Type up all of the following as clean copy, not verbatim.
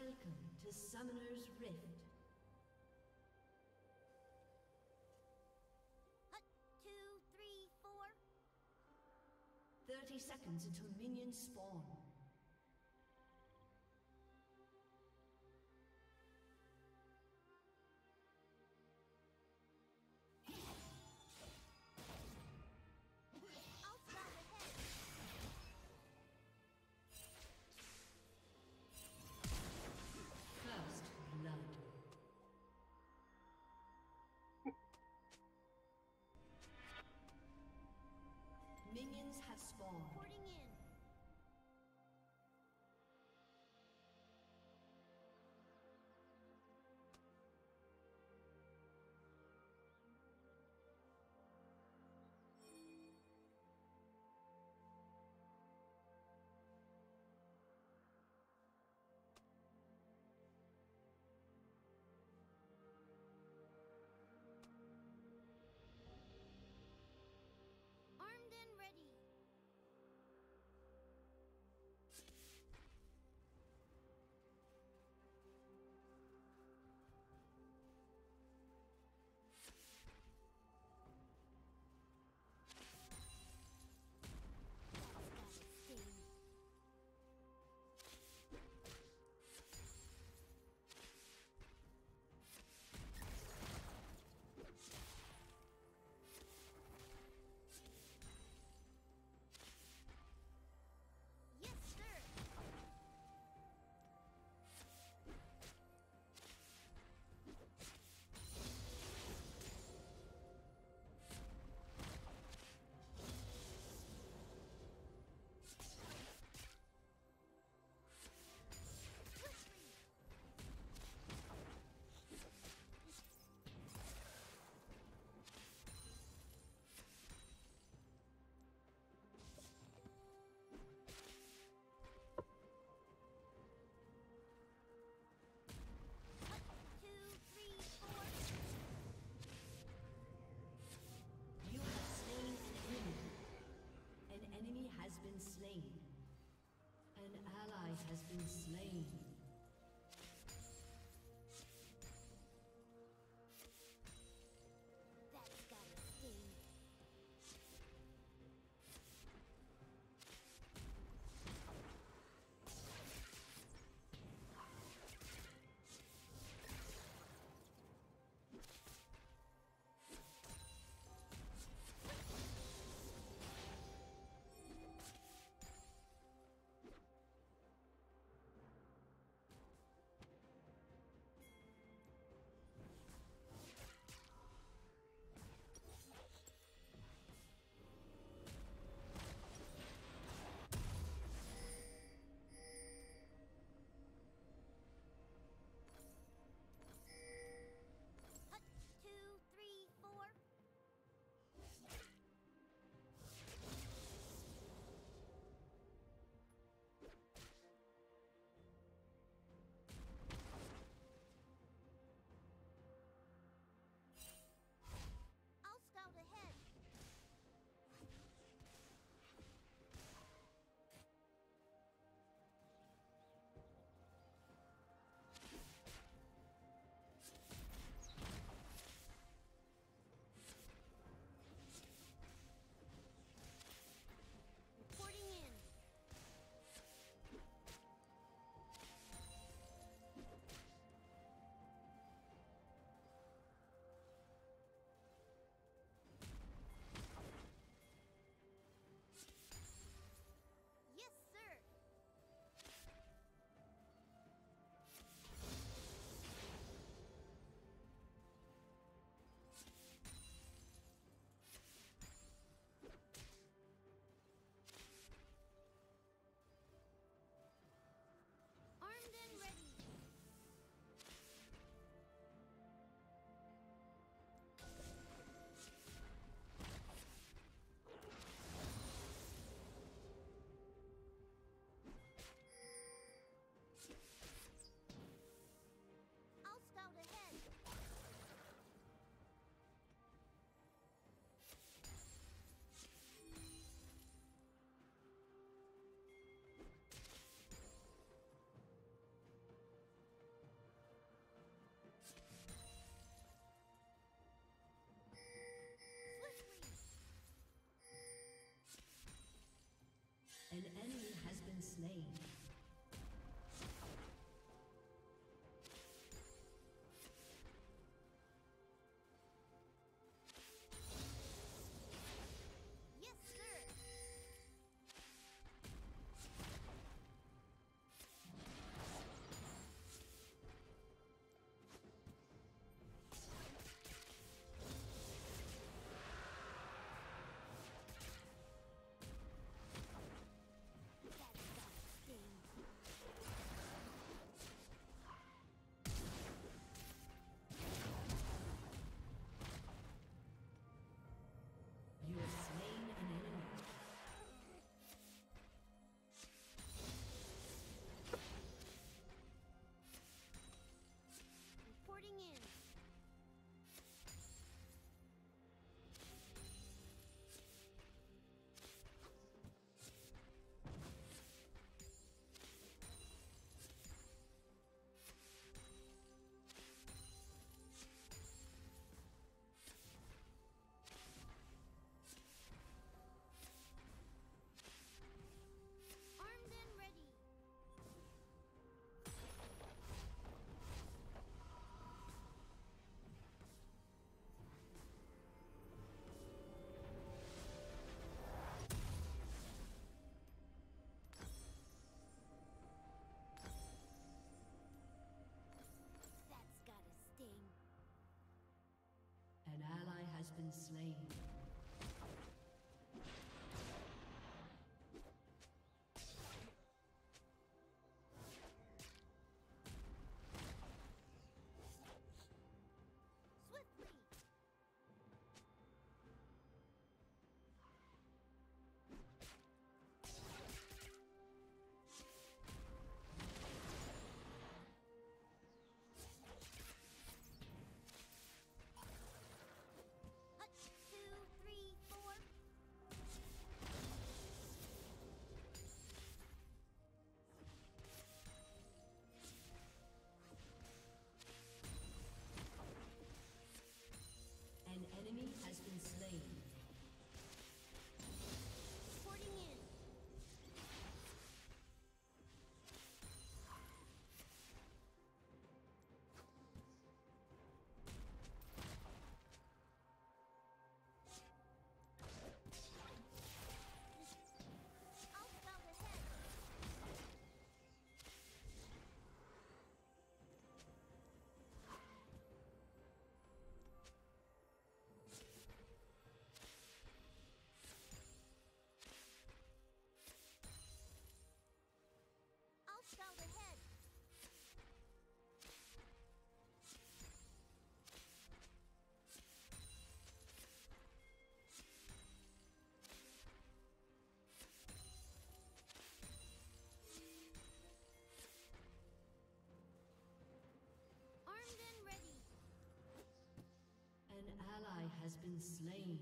Welcome to Summoner's Rift. Hut, 2, 3, 4. 30 seconds until minions spawn. Minions have spawned. Reporting in. slain. An enemy has been slain. Reporting in. Scout ahead. Armed and ready. An ally has been slain.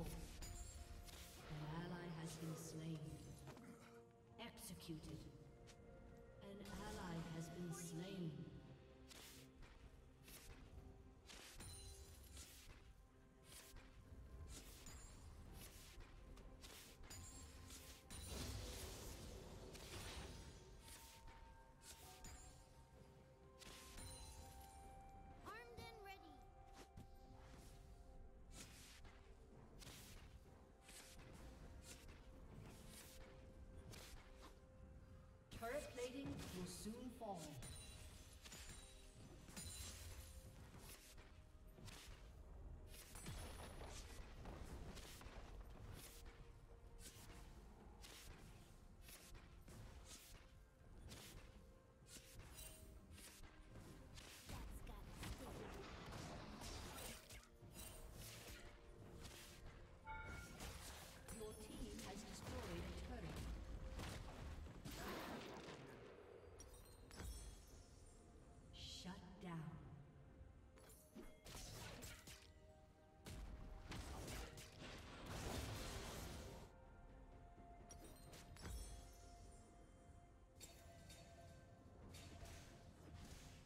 wall. An ally has been slain. Executed. An ally has been slain. Turret plating will soon fall. Your team has destroyed a turret. Shut down.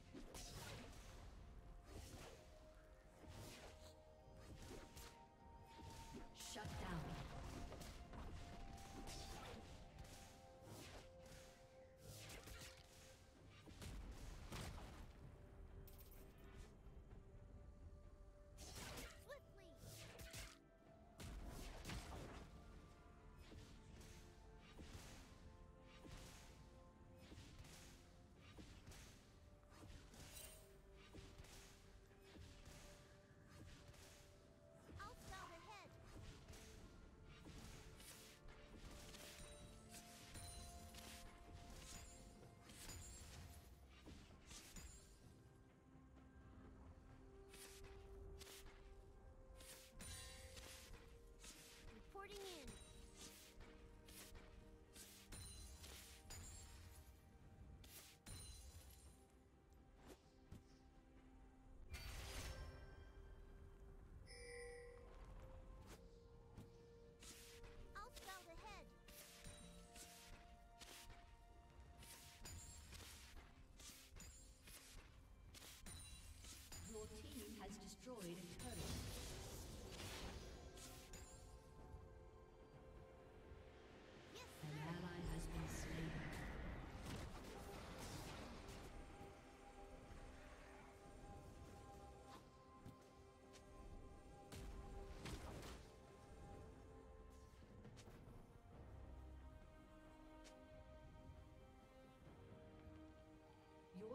Swiftly. I'll stop ahead. Your team has destroyed a turret. Your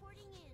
Reporting in.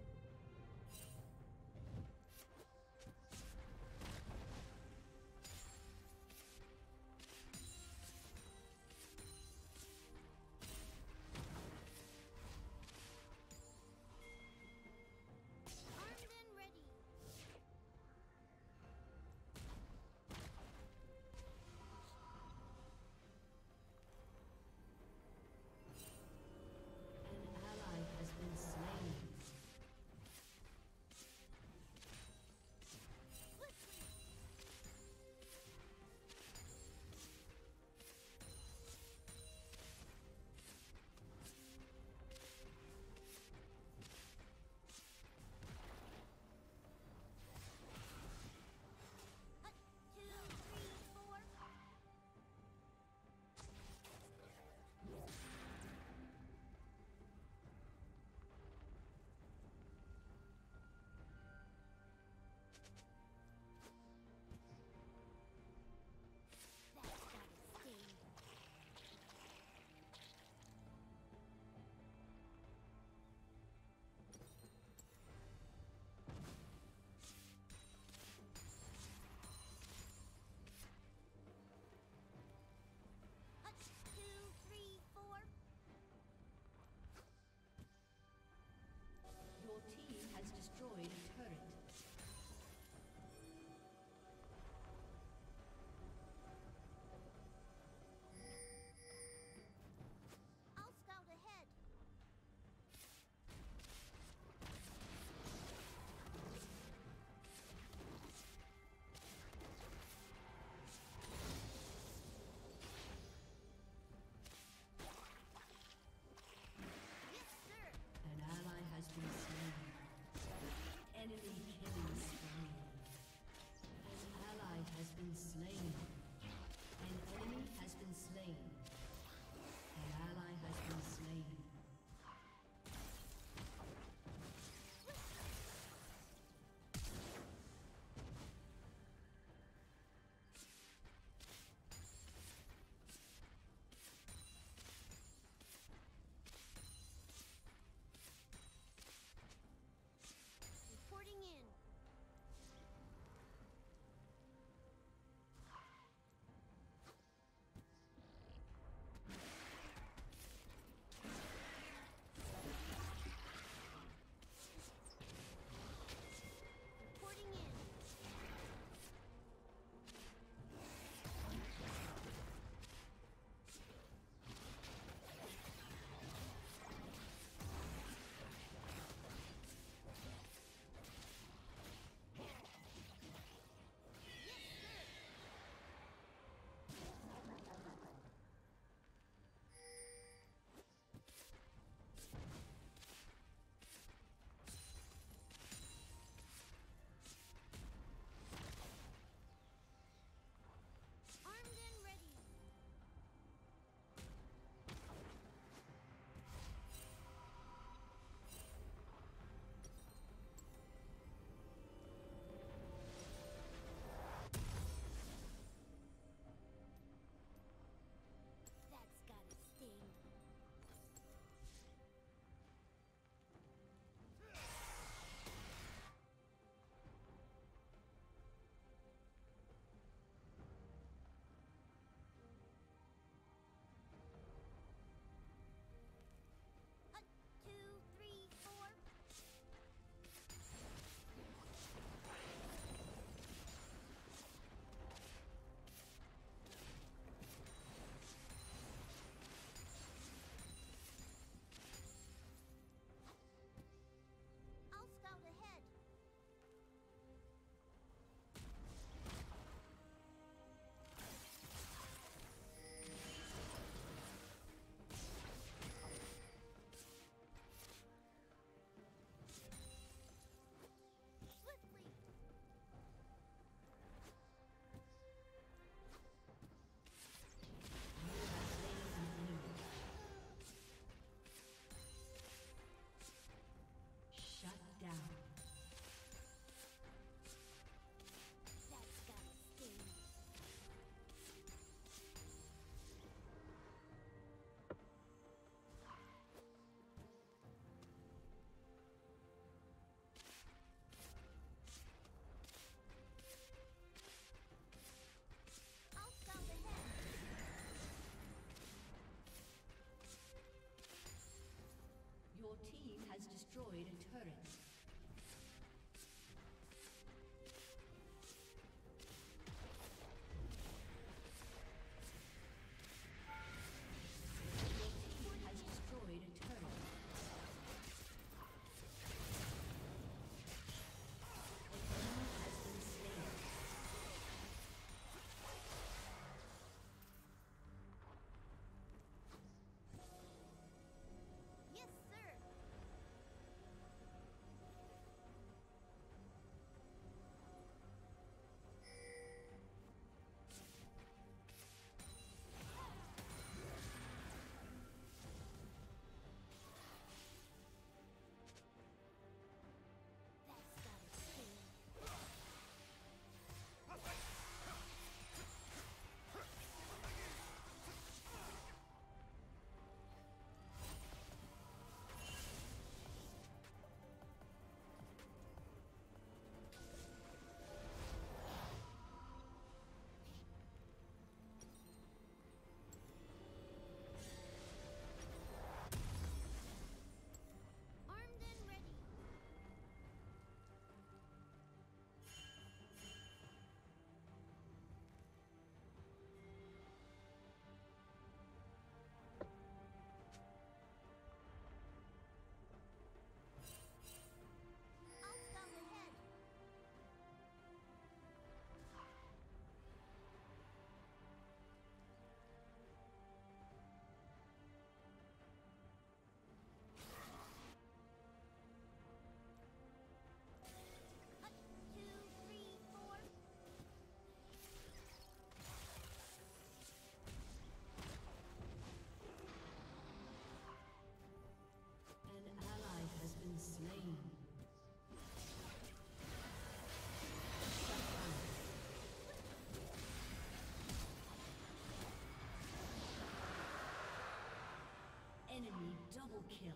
Double kill. In.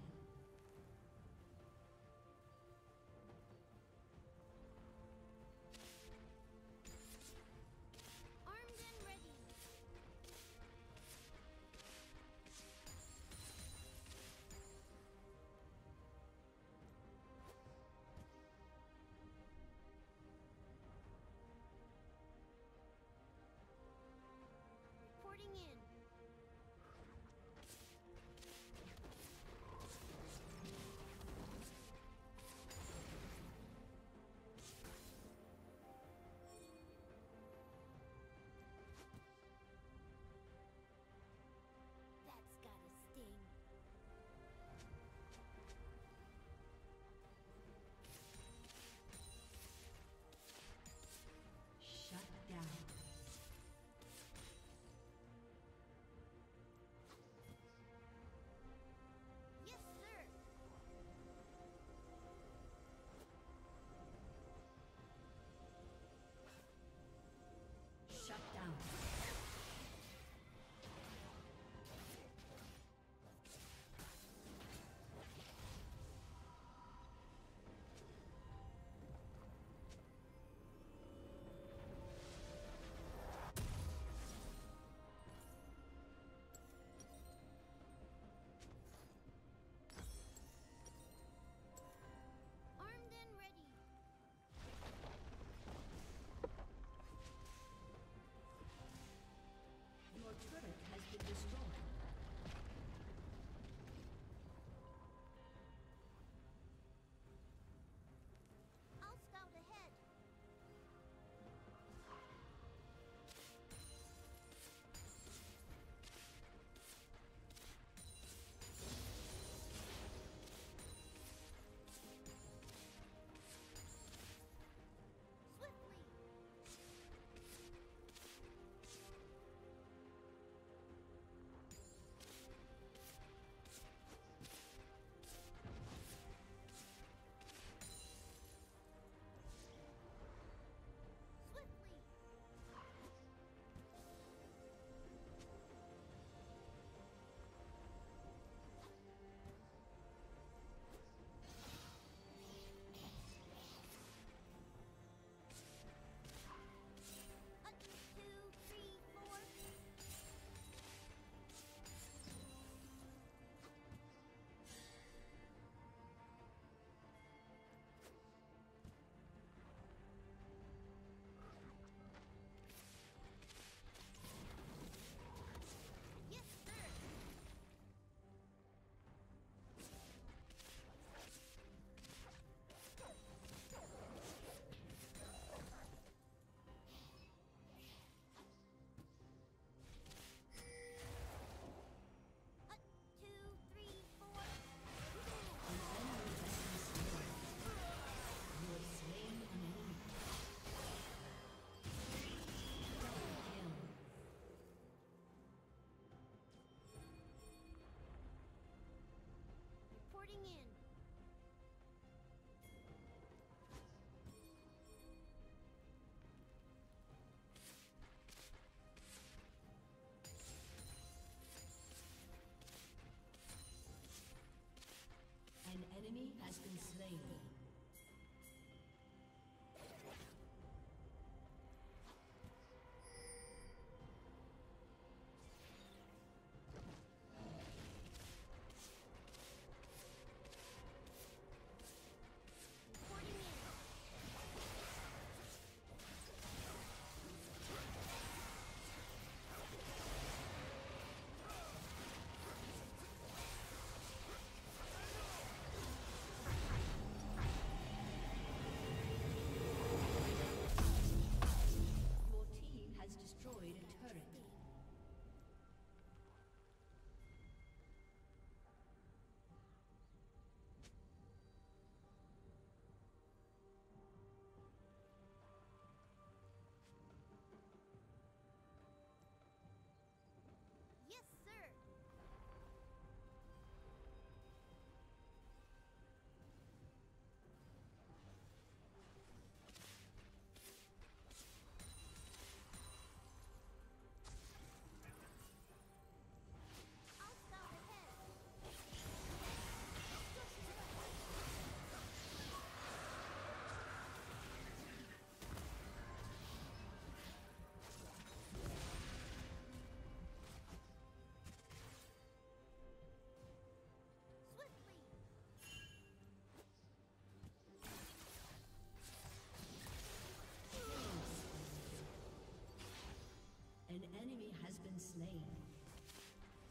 been slain.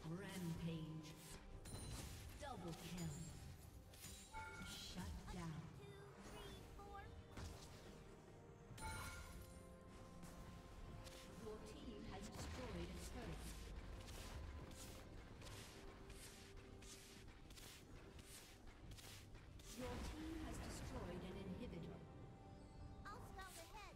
Rampage. Double kill. Shut down. 1, 2, 3, 4. Your team has destroyed its turret. Your team has destroyed an inhibitor. I'll scout ahead.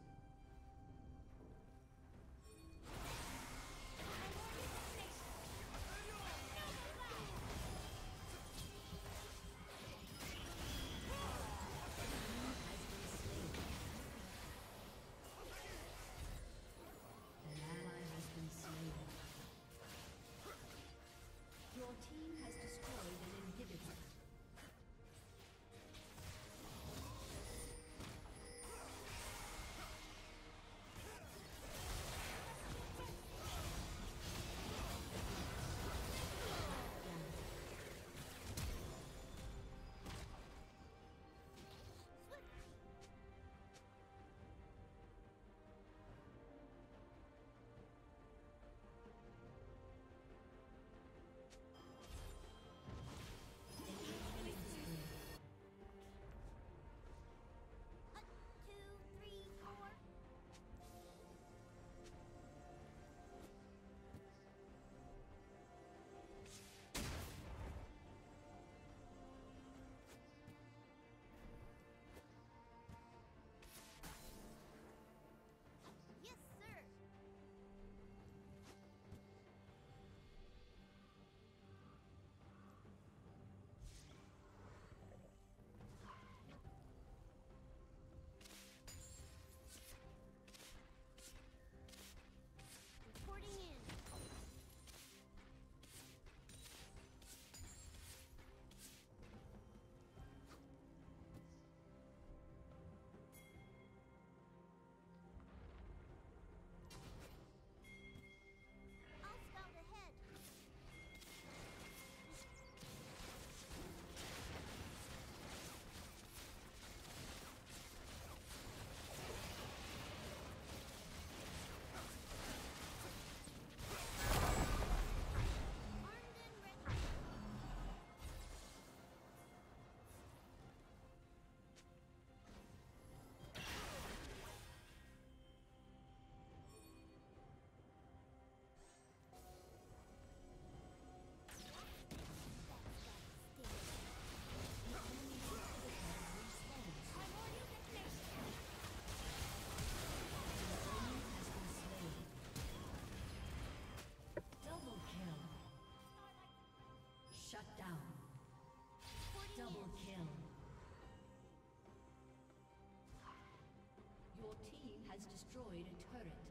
Your team has destroyed an inhibitor. Shut down. Double kill. Your team has destroyed a turret.